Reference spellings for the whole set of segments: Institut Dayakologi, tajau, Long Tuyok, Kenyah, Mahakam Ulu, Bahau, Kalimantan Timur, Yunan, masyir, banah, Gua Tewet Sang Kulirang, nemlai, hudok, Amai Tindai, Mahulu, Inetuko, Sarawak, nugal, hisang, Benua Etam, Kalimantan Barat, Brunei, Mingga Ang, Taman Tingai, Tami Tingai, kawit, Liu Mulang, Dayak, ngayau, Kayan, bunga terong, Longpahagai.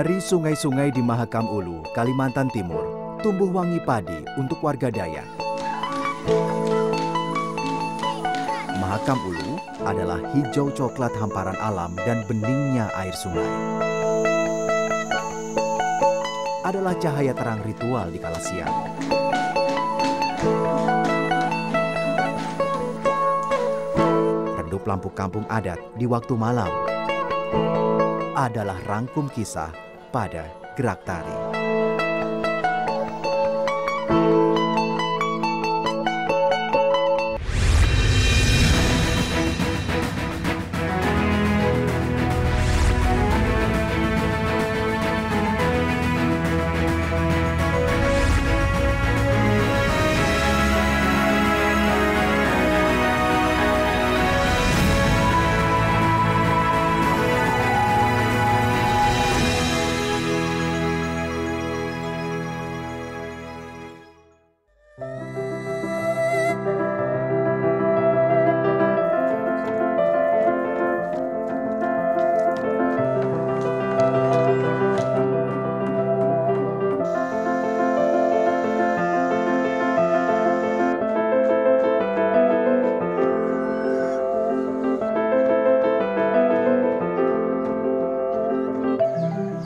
Dari sungai-sungai di Mahakam Ulu, Kalimantan Timur, tumbuh wangi padi untuk warga Dayak. Mahakam Ulu adalah hijau coklat hamparan alam dan beningnya air sungai. Adalah cahaya terang ritual di kala siang. Redup lampu kampung adat di waktu malam adalah rangkum kisah pada gerak tari.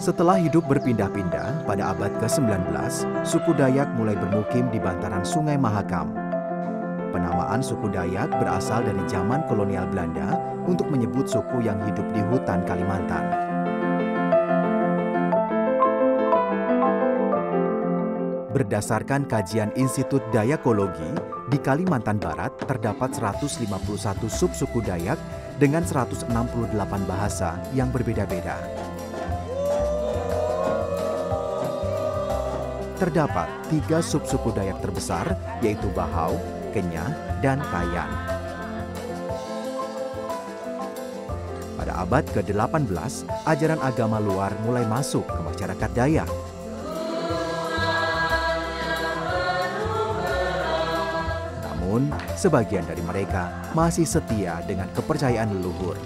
Setelah hidup berpindah-pindah pada abad ke-19, suku Dayak mulai bermukim di bantaran Sungai Mahakam. Penamaan suku Dayak berasal dari zaman kolonial Belanda untuk menyebut suku yang hidup di hutan Kalimantan. Berdasarkan kajian Institut Dayakologi, di Kalimantan Barat terdapat 151 subsuku Dayak dengan 168 bahasa yang berbeda-beda. Terdapat 3 subsuku Dayak terbesar, yaitu Bahau, Kenyah, dan Kayan. Pada abad ke-18, ajaran agama luar mulai masuk ke masyarakat Dayak. Namun, sebagian dari mereka masih setia dengan kepercayaan leluhur,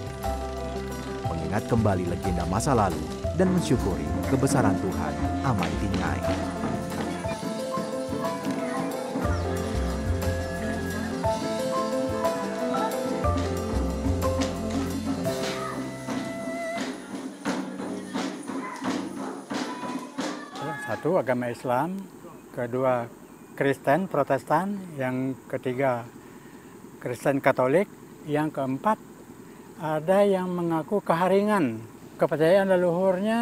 mengingat kembali legenda masa lalu dan mensyukuri kebesaran Tuhan Amai Tindai. Satu, agama Islam, kedua Kristen Protestan, yang ketiga Kristen Katolik, yang keempat ada yang mengaku keharingan. Kepercayaan leluhurnya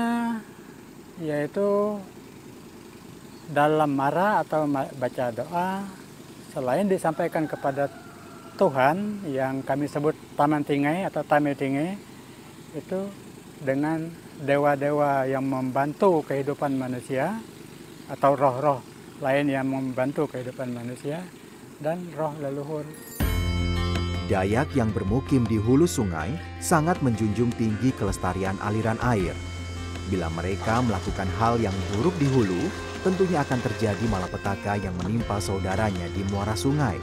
yaitu dalam mara atau baca doa, selain disampaikan kepada Tuhan yang kami sebut Taman Tingai atau Tami Tingai, itu dengan dewa-dewa yang membantu kehidupan manusia atau roh-roh lain yang membantu kehidupan manusia dan roh leluhur. Dayak yang bermukim di hulu sungai sangat menjunjung tinggi kelestarian aliran air. Bila mereka melakukan hal yang buruk di hulu, tentunya akan terjadi malapetaka yang menimpa saudaranya di muara sungai.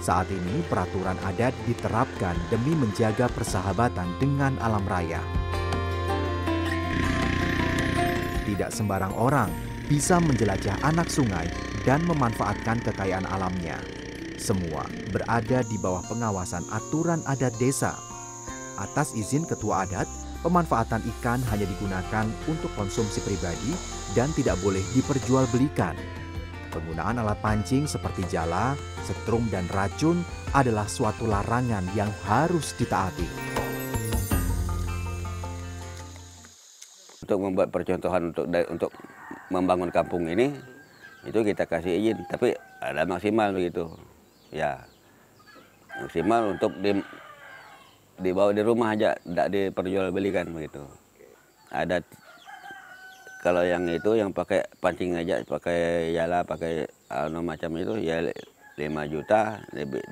Saat ini peraturan adat diterapkan demi menjaga persahabatan dengan alam raya. Tidak sembarang orang bisa menjelajah anak sungai dan memanfaatkan kekayaan alamnya. Semua berada di bawah pengawasan aturan adat desa. Atas izin ketua adat, pemanfaatan ikan hanya digunakan untuk konsumsi pribadi dan tidak boleh diperjualbelikan. Penggunaan alat pancing seperti jala, setrum, dan racun adalah suatu larangan yang harus ditaati. Untuk membuat percontohan untuk membangun kampung ini, itu kita kasih izin, tapi ada maksimal begitu, ya maksimal untuk dibawa di rumah aja, tidak diperjualbelikan begitu. Ada kalau yang itu yang pakai pancing aja, pakai jala, pakai macam itu, ya 5 juta lebih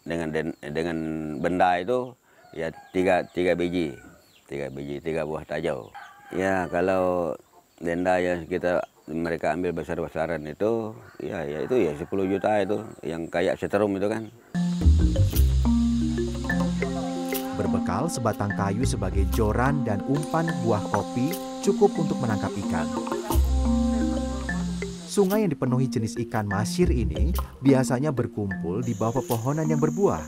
dengan benda itu ya 3 biji. 3 biji, 3 buah tajau. Ya kalau denda yang kita mereka ambil besar-besaran itu, ya 10 juta itu, yang kayak setrum itu kan. berbekal sebatang kayu sebagai joran dan umpan buah kopi cukup untuk menangkap ikan. Sungai yang dipenuhi jenis ikan masyir ini biasanya berkumpul di bawah pepohonan yang berbuah.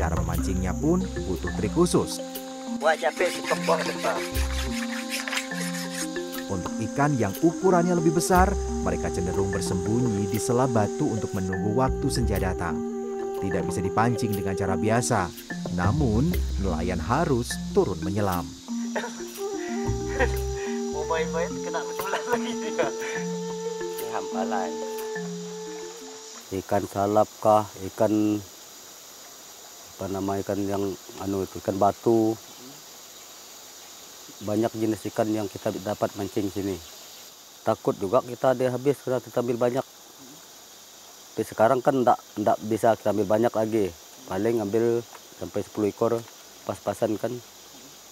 Cara memancingnya pun butuh trik khusus. Untuk ikan yang ukurannya lebih besar, mereka cenderung bersembunyi di sela batu untuk menunggu waktu senja datang. Tidak bisa dipancing dengan cara biasa, namun nelayan harus turun menyelam. Mau main-main kena menyelam lagi dia. Hampalan. Ikan salap kah, ikan apa nama ikan yang ikan batu. Banyak jenis ikan yang kita dapat mancing sini. Takut juga kita ada habis karena kita ambil banyak. Tapi sekarang kan enggak bisa kita ambil banyak lagi. Paling ambil sampai 10 ekor pas-pasan kan.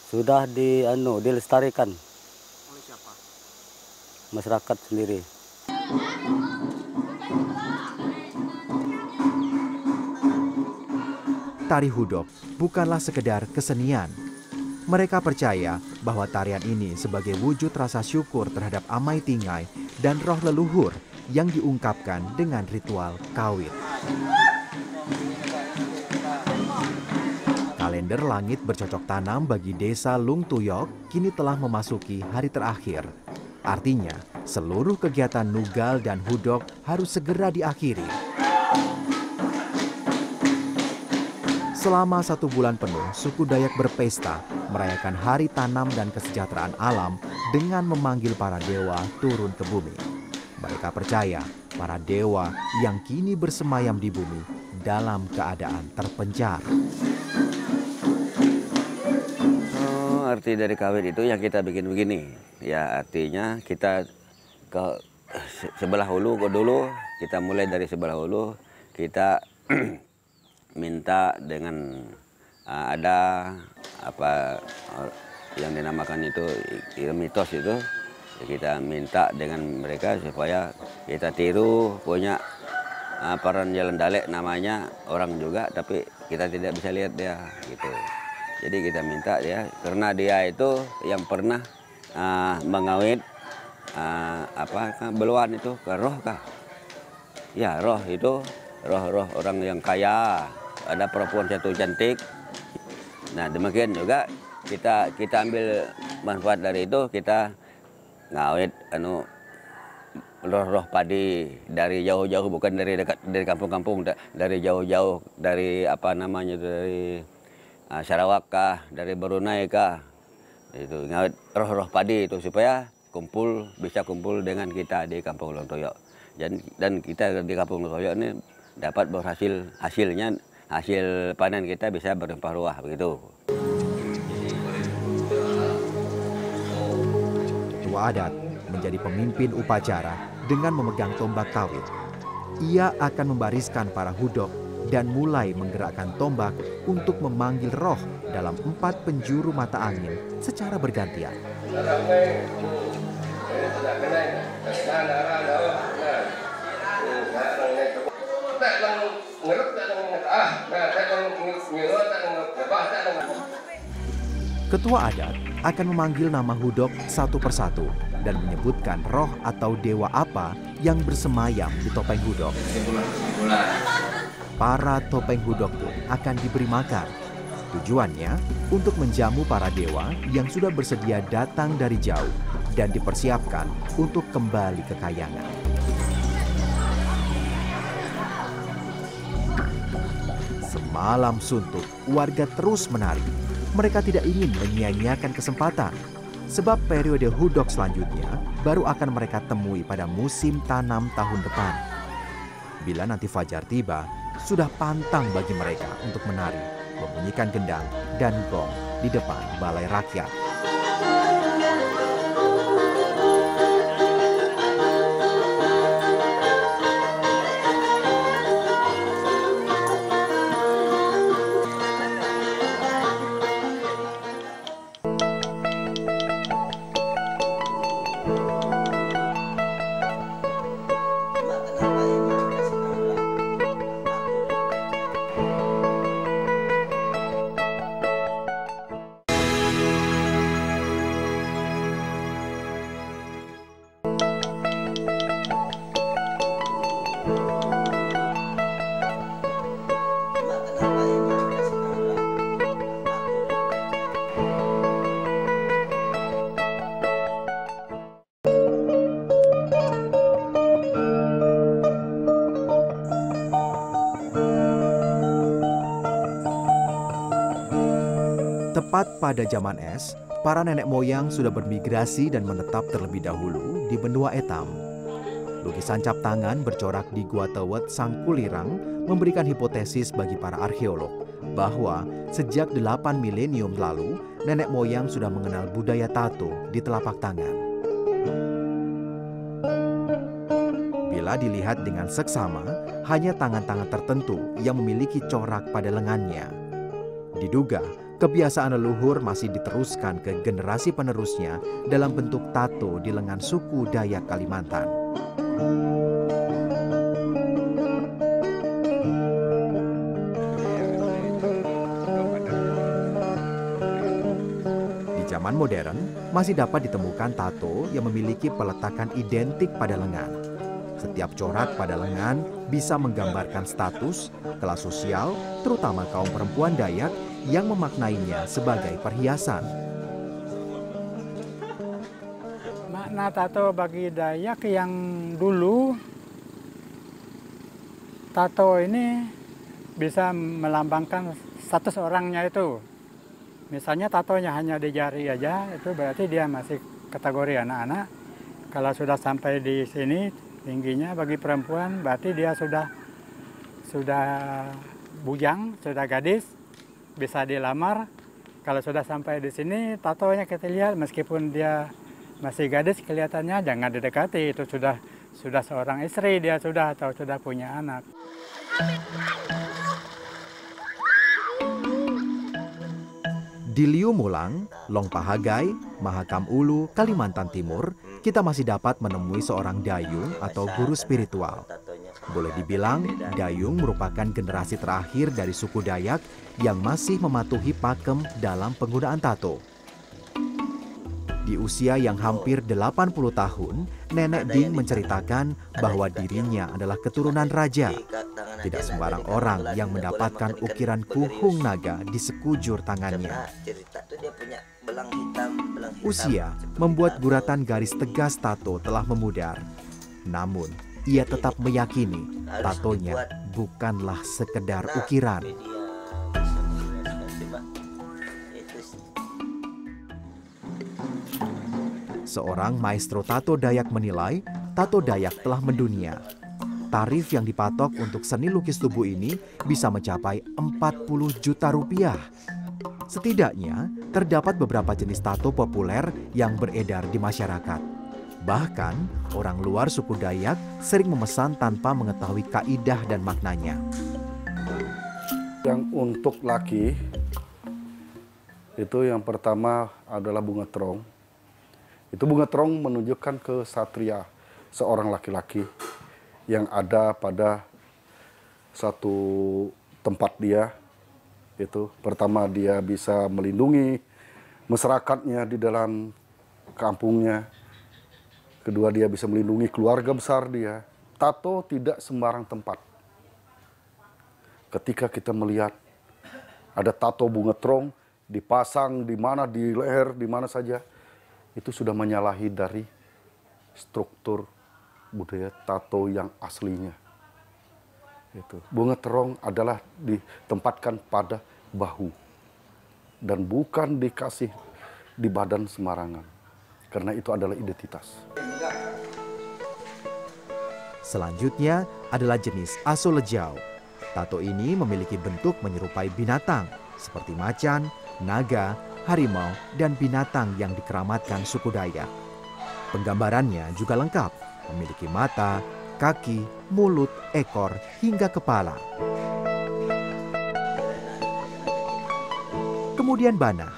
Sudah dilestarikan. Oleh siapa? Masyarakat sendiri. Tari hudok bukanlah sekedar kesenian. Mereka percaya bahwa tarian ini sebagai wujud rasa syukur terhadap Amai Tingai dan roh leluhur yang diungkapkan dengan ritual kawit. Kalender langit bercocok tanam bagi desa Long Tuyok kini telah memasuki hari terakhir. Artinya, seluruh kegiatan nugal dan hudok harus segera diakhiri. Selama 1 bulan penuh, suku Dayak berpesta, merayakan hari tanam dan kesejahteraan alam dengan memanggil para dewa turun ke bumi. Mereka percaya para dewa yang kini bersemayam di bumi dalam keadaan terpencar. Arti dari kawit itu yang kita bikin begini, ya artinya kita ke sebelah hulu kita mulai dari sebelah hulu kita minta dengan ada apa yang dinamakan itu mitos itu kita minta dengan mereka supaya kita tiru punya peran jalan Dayak namanya orang juga tapi kita tidak bisa lihat dia gitu. Jadi kita minta dia, karena dia itu yang pernah mengawet beluan itu ke roh kah? Ya roh itu roh orang yang kaya, ada perempuan satu cantik. Nah demikian juga kita ambil manfaat dari itu kita ngawet roh padi dari jauh-jauh bukan dari dekat dari kampung-kampung dari jauh-jauh dari dari Sarawak kah, dari Brunei kah, itu ngawet roh-roh padi itu supaya bisa kumpul dengan kita di kampung Long Tuyok. Dan kita di kampung Long Tuyok ini dapat berhasil hasil panen kita bisa berlimpah ruah begitu. Ketua adat menjadi pemimpin upacara dengan memegang tombak kawit. Ia akan membariskan para hudok dan mulai menggerakkan tombak untuk memanggil roh dalam 4 penjuru mata angin secara bergantian. Ketua adat akan memanggil nama hudok satu persatu dan menyebutkan roh atau dewa apa yang bersemayam di topeng hudok. Para topeng hudok pun akan diberi makan. Tujuannya untuk menjamu para dewa yang sudah bersedia datang dari jauh dan dipersiapkan untuk kembali ke kayangan. Semalam suntuk, warga terus menari. Mereka tidak ingin menyia-nyiakan kesempatan. Sebab periode hudok selanjutnya baru akan mereka temui pada musim tanam tahun depan. Bila nanti fajar tiba, sudah pantang bagi mereka untuk menari, membunyikan gendang dan gong di depan balai rakyat. Tepat pada zaman es, para nenek moyang sudah bermigrasi dan menetap terlebih dahulu di benua Etam. Lukisan cap tangan bercorak di Gua Tewet Sang Kulirang memberikan hipotesis bagi para arkeolog bahwa sejak 8 milenium lalu, nenek moyang sudah mengenal budaya tato di telapak tangan. Bila dilihat dengan seksama, hanya tangan-tangan tertentu yang memiliki corak pada lengannya. Diduga, kebiasaan leluhur masih diteruskan ke generasi penerusnya dalam bentuk tato di lengan suku Dayak Kalimantan. Di zaman modern, masih dapat ditemukan tato yang memiliki peletakan identik pada lengan. Setiap corak pada lengan bisa menggambarkan status, kelas sosial, terutama kaum perempuan Dayak yang memaknainya sebagai perhiasan. Makna tato bagi Dayak yang dulu, tato ini bisa melambangkan status orangnya itu. Misalnya tatonya hanya di jari aja, itu berarti dia masih kategori anak-anak. Kalau sudah sampai di sini, tingginya bagi perempuan berarti dia sudah bujang, sudah gadis, bisa dilamar. Kalau sudah sampai di sini, tatonya kita lihat meskipun dia masih gadis kelihatannya jangan didekati, itu sudah seorang istri dia atau sudah punya anak. Di Liu Mulang, Longpahagai, Mahakam Ulu, Kalimantan Timur, kita masih dapat menemui seorang dayung atau guru spiritual. Boleh dibilang, dayung merupakan generasi terakhir dari suku Dayak yang masih mematuhi pakem dalam penggunaan tato. Di usia yang hampir 80 tahun, Nenek Ding menceritakan bahwa dirinya adalah keturunan raja. Tidak sembarang orang yang mendapatkan ukiran kuhung naga di sekujur tangannya. Usia membuat guratan garis tegas tato telah memudar. Namun, ia tetap meyakini tatonya bukanlah sekedar ukiran. Seorang maestro tato Dayak menilai, tato Dayak telah mendunia. Tarif yang dipatok untuk seni lukis tubuh ini bisa mencapai 40 juta rupiah. Setidaknya, terdapat beberapa jenis tato populer yang beredar di masyarakat. Bahkan, orang luar suku Dayak sering memesan tanpa mengetahui kaidah dan maknanya. Yang untuk laki, itu yang pertama adalah bunga terong. Itu bunga terong menunjukkan ke satria, seorang laki-laki yang ada pada satu tempat dia. Itu pertama dia bisa melindungi masyarakatnya di dalam kampungnya. Kedua dia bisa melindungi keluarga besar dia. Tato tidak sembarang tempat. Ketika kita melihat ada tato bunga terong dipasang di mana, di leher, di mana saja, itu sudah menyalahi dari struktur budaya tato yang aslinya. Itu. Bunga terong adalah ditempatkan pada bahu dan bukan dikasih di badan sembarangan, karena itu adalah identitas. Selanjutnya adalah jenis aso lejau. Tato ini memiliki bentuk menyerupai binatang seperti macan, naga, harimau, dan binatang yang dikeramatkan suku Dayak. Penggambarannya juga lengkap, memiliki mata, kaki, mulut, ekor, hingga kepala. Kemudian banah.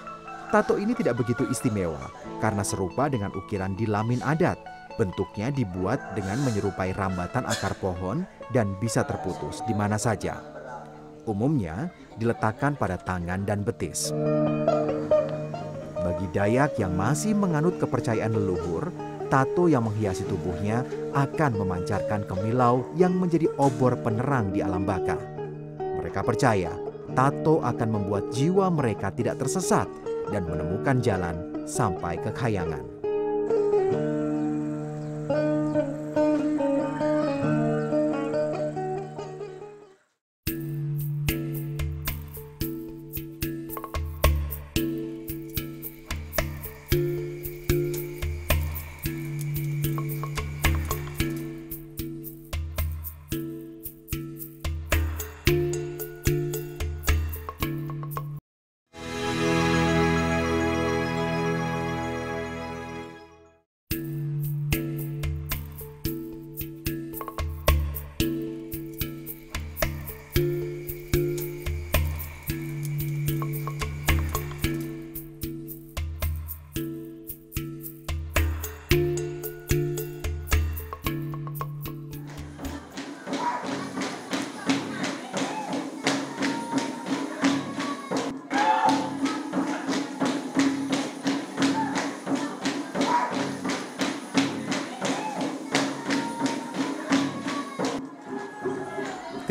Tato ini tidak begitu istimewa karena serupa dengan ukiran di lamin adat. Bentuknya dibuat dengan menyerupai rambatan akar pohon dan bisa terputus di mana saja. Umumnya diletakkan pada tangan dan betis. Bagi Dayak yang masih menganut kepercayaan leluhur, tato yang menghiasi tubuhnya akan memancarkan kemilau yang menjadi obor penerang di alam baka. Mereka percaya, tato akan membuat jiwa mereka tidak tersesat dan menemukan jalan sampai ke kayangan.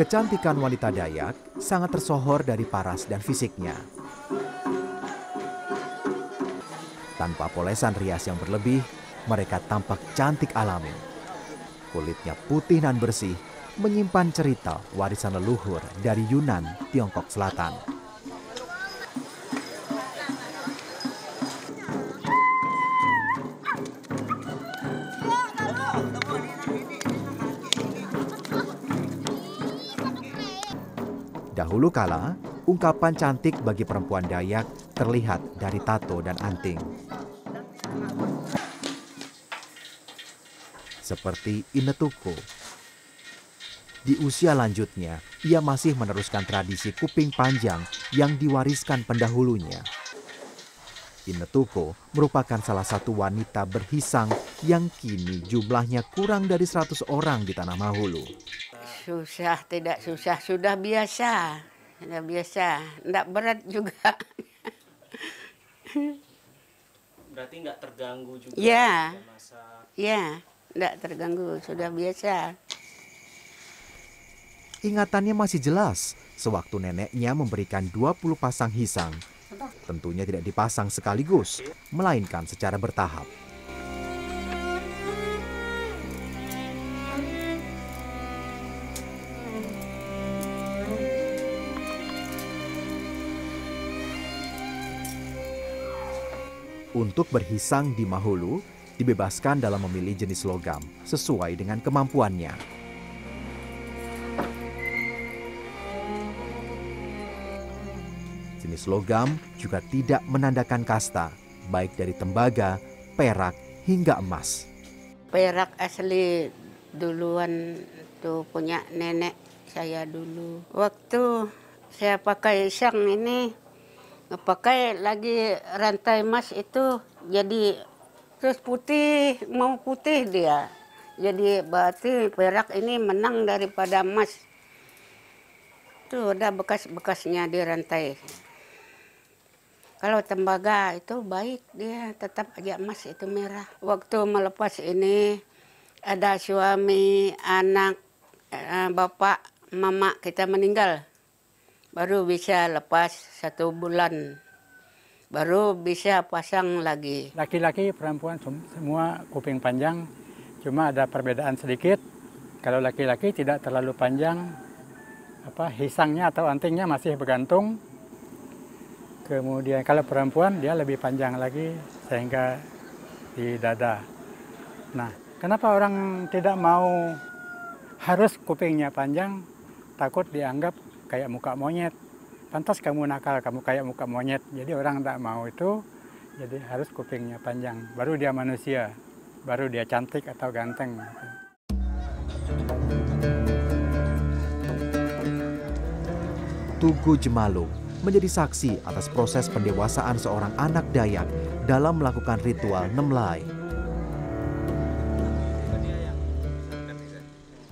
Kecantikan wanita Dayak sangat tersohor dari paras dan fisiknya. Tanpa polesan rias yang berlebih, mereka tampak cantik alami. Kulitnya putih dan bersih, menyimpan cerita warisan leluhur dari Yunan, Tiongkok Selatan. Dahulu kala, ungkapan cantik bagi perempuan Dayak terlihat dari tato dan anting. Seperti Inetuko. Di usia lanjutnya, ia masih meneruskan tradisi kuping panjang yang diwariskan pendahulunya. Inetuko merupakan salah satu wanita berhisang yang kini jumlahnya kurang dari 100 orang di Tanah Mahulu. Susah, tidak susah, sudah biasa. Sudah biasa, tidak berat juga. Berarti nggak terganggu juga? Ya, ya, tidak terganggu, sudah biasa. Ingatannya masih jelas, sewaktu neneknya memberikan 20 pasang hisang. Tentunya tidak dipasang sekaligus, melainkan secara bertahap. Untuk berhisang di Mahulu, dibebaskan dalam memilih jenis logam sesuai dengan kemampuannya. Jenis logam juga tidak menandakan kasta, baik dari tembaga, perak, hingga emas. Perak asli duluan tuh punya nenek saya dulu. Waktu saya pakai isang ini, pakai lagi rantai emas itu jadi terus putih, mau putih dia. Jadi berarti perak ini menang daripada emas. Itu ada bekas-bekasnya di rantai. Kalau tembaga itu baik dia, tetap aja emas itu merah. Waktu melepas ini ada suami, anak, bapak, mama kita meninggal. Baru bisa lepas 1 bulan, baru bisa pasang lagi. Laki-laki, perempuan semua kuping panjang, cuma ada perbedaan sedikit. Kalau laki-laki tidak terlalu panjang, hisangnya atau antingnya masih bergantung. Kemudian kalau perempuan dia lebih panjang lagi sehingga di dada. Nah, kenapa orang tidak mau harus kupingnya panjang? Takut dianggap kayak muka monyet, pantas kamu nakal, kamu kayak muka monyet. Jadi orang tak mau itu, jadi harus kupingnya panjang. Baru dia manusia, baru dia cantik atau ganteng. Tugu Jemalung menjadi saksi atas proses pendewasaan seorang anak Dayak dalam melakukan ritual nemlai.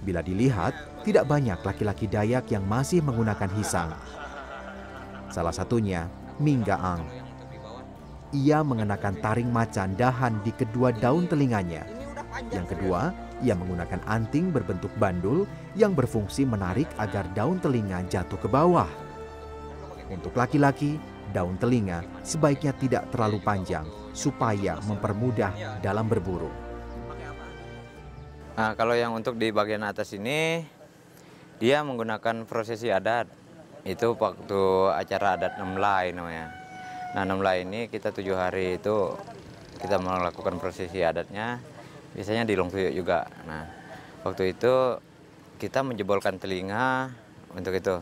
Bila dilihat, tidak banyak laki-laki Dayak yang masih menggunakan hisang. Salah satunya, Mingga Ang. Ia mengenakan taring macan dahan di kedua daun telinganya. Yang kedua, ia menggunakan anting berbentuk bandul yang berfungsi menarik agar daun telinga jatuh ke bawah. Untuk laki-laki, daun telinga sebaiknya tidak terlalu panjang supaya mempermudah dalam berburu. Nah, kalau yang untuk di bagian atas ini, dia menggunakan prosesi adat, itu waktu acara adat nemlai namanya. Nah, nemlai ini kita 7 hari itu kita melakukan prosesi adatnya, biasanya di Long Tuyok juga. Nah, waktu itu kita menjebolkan telinga untuk itu,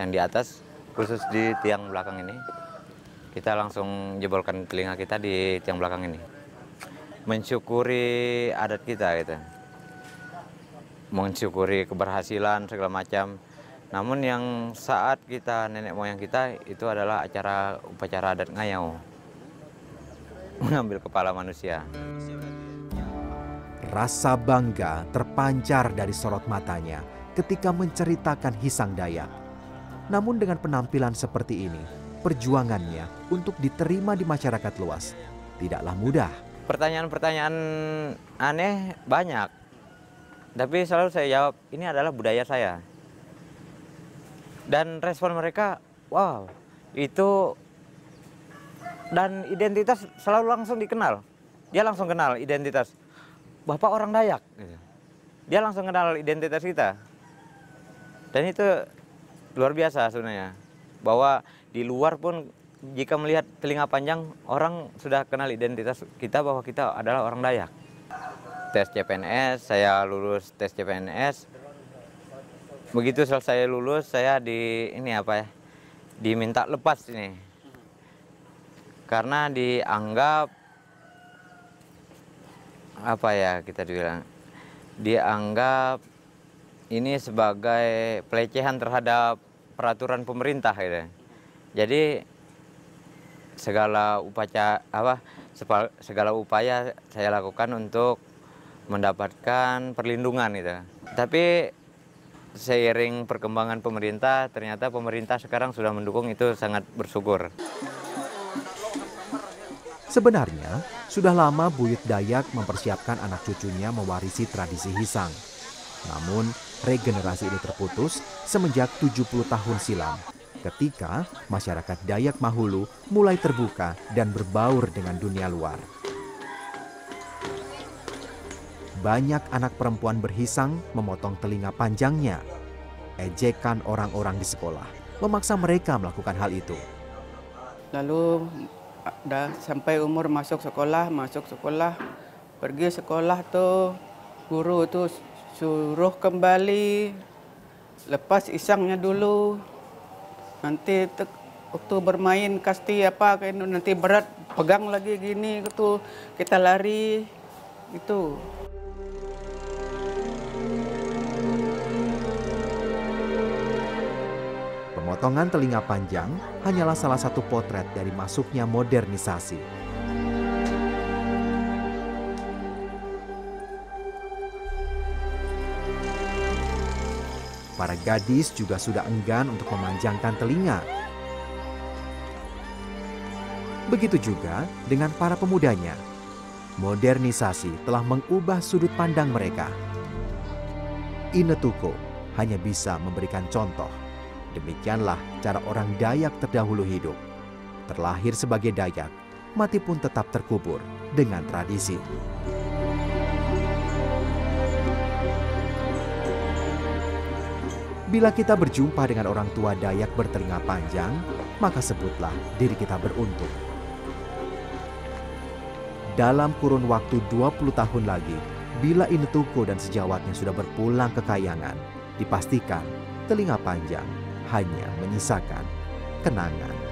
yang di atas khusus di tiang belakang ini, kita langsung jebolkan telinga kita di tiang belakang ini, mensyukuri adat kita gitu. Mensyukuri keberhasilan segala macam. Namun yang saat kita nenek moyang kita itu adalah upacara adat ngayau, mengambil kepala manusia. Rasa bangga terpancar dari sorot matanya ketika menceritakan hisang Dayak. Namun dengan penampilan seperti ini, perjuangannya untuk diterima di masyarakat luas tidaklah mudah. Pertanyaan-pertanyaan aneh banyak. Tapi selalu saya jawab, ini adalah budaya saya. Dan respon mereka, wow, itu. Dan identitas selalu langsung dikenal. Dia langsung kenal identitas. Bapak orang Dayak. Dia langsung kenal identitas kita. Dan itu luar biasa sebenarnya. Bahwa di luar pun jika melihat telinga panjang, orang sudah kenal identitas kita bahwa kita adalah orang Dayak. Tes CPNS, saya lulus tes CPNS. Begitu selesai lulus, saya diminta lepas ini. Karena dianggap dianggap ini sebagai pelecehan terhadap peraturan pemerintah gitu. Jadi segala upaya saya lakukan untuk mendapatkan perlindungan gitu. Tapi seiring perkembangan pemerintah, ternyata pemerintah sekarang sudah mendukung, itu sangat bersyukur. Sebenarnya, sudah lama buyut Dayak mempersiapkan anak cucunya mewarisi tradisi Hisang. Namun, regenerasi ini terputus semenjak 70 tahun silam, ketika masyarakat Dayak Mahulu mulai terbuka dan berbaur dengan dunia luar. Banyak anak perempuan berhisang memotong telinga panjangnya. Ejekan orang-orang di sekolah memaksa mereka melakukan hal itu. Lalu, dah sampai umur masuk sekolah, pergi sekolah tuh guru tuh suruh kembali lepas isangnya dulu, nanti waktu bermain kasti nanti berat pegang lagi gini gitu, kita lari itu. Potongan telinga panjang hanyalah salah satu potret dari masuknya modernisasi. Para gadis juga sudah enggan untuk memanjangkan telinga. Begitu juga dengan para pemudanya. Modernisasi telah mengubah sudut pandang mereka. Inetuko hanya bisa memberikan contoh. Demikianlah cara orang Dayak terdahulu hidup. Terlahir sebagai Dayak, mati pun tetap terkubur dengan tradisi. Bila kita berjumpa dengan orang tua Dayak bertelinga panjang, maka sebutlah diri kita beruntung. Dalam kurun waktu 20 tahun lagi, bila Inetuko dan sejawatnya sudah berpulang ke Kayangan, dipastikan telinga panjang hanya menyisakan kenangan.